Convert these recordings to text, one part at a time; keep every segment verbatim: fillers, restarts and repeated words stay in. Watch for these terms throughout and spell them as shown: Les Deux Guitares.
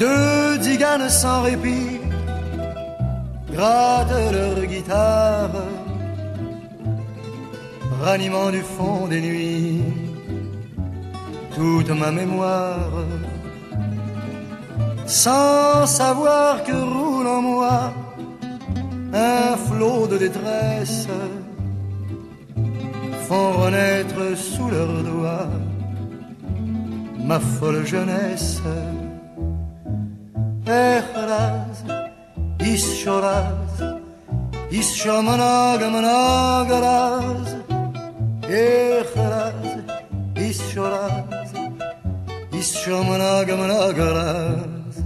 Deux tziganes sans répit grattent leur guitare, ranimant du fond des nuits toute ma mémoire, sans savoir que roule en moi un flot de détresse, font renaître sous leurs doigts ma folle jeunesse. Ehraz, ishoraz, ishomanagamanagaraz, ehraz, ishoraz, ishomanagamanagaraz.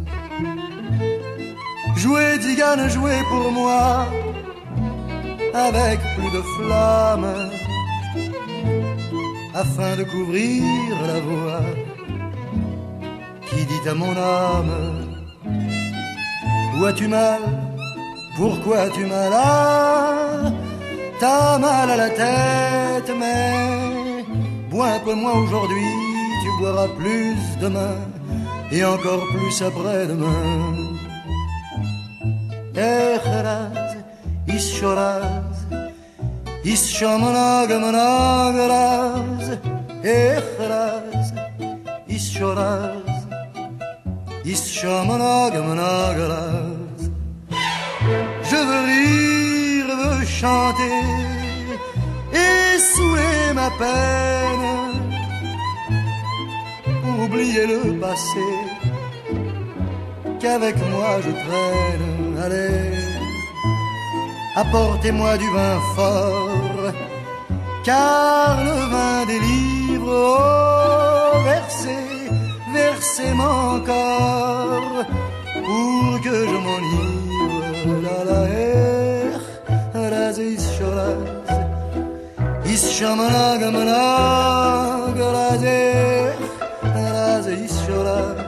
Jouez, tzigane, jouez pour moi avec plus de flamme, afin de couvrir la voix qui dit à mon âme: où as-tu mal? Pourquoi as-tu mal? Ah, t'as mal à la tête, mais bois un peu moins aujourd'hui, tu boiras plus demain et encore plus après-demain. Ehraz, ishoraz, ishomanagamanagaraz, ehraz, ishoraz, ishomanagamanagaraz. Je veux rire, veux chanter et souhaiter ma peine, pour oublier le passé qu'avec moi je traîne. Allez, apportez-moi du vin fort, car le vin délivre. Oh, versez, versez-moi encore, pour que je m'enivre. La la eh, raz ishoraz, ishamanagamanaga raz eh, raz ishoraz,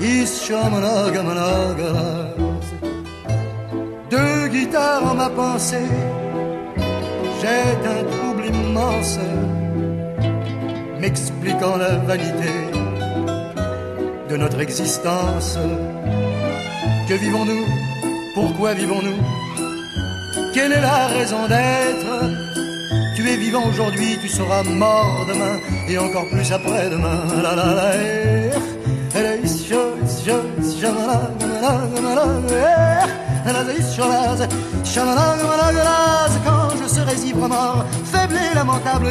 ishamanagamanagas. Deux guitares en ma pensée jettent un trouble immense, m'expliquant la vanité de notre existence. Que vivons-nous? Pourquoi vivons-nous? Quelle est la raison d'être? Tu es vivant aujourd'hui, tu seras mort demain et encore plus après-demain. La la la eh, eh, quand je serai ivre mort, faible et lamentable, et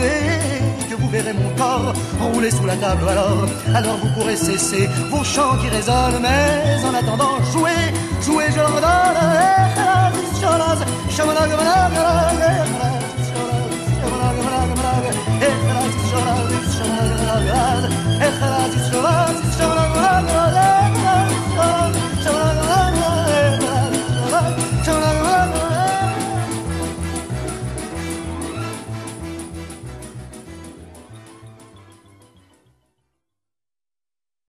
que vous verrez mon corps rouler sous la table, alors, alors vous pourrez cesser vos chants qui résonnent, mais en attendant, jouez, jouez, je leur donne.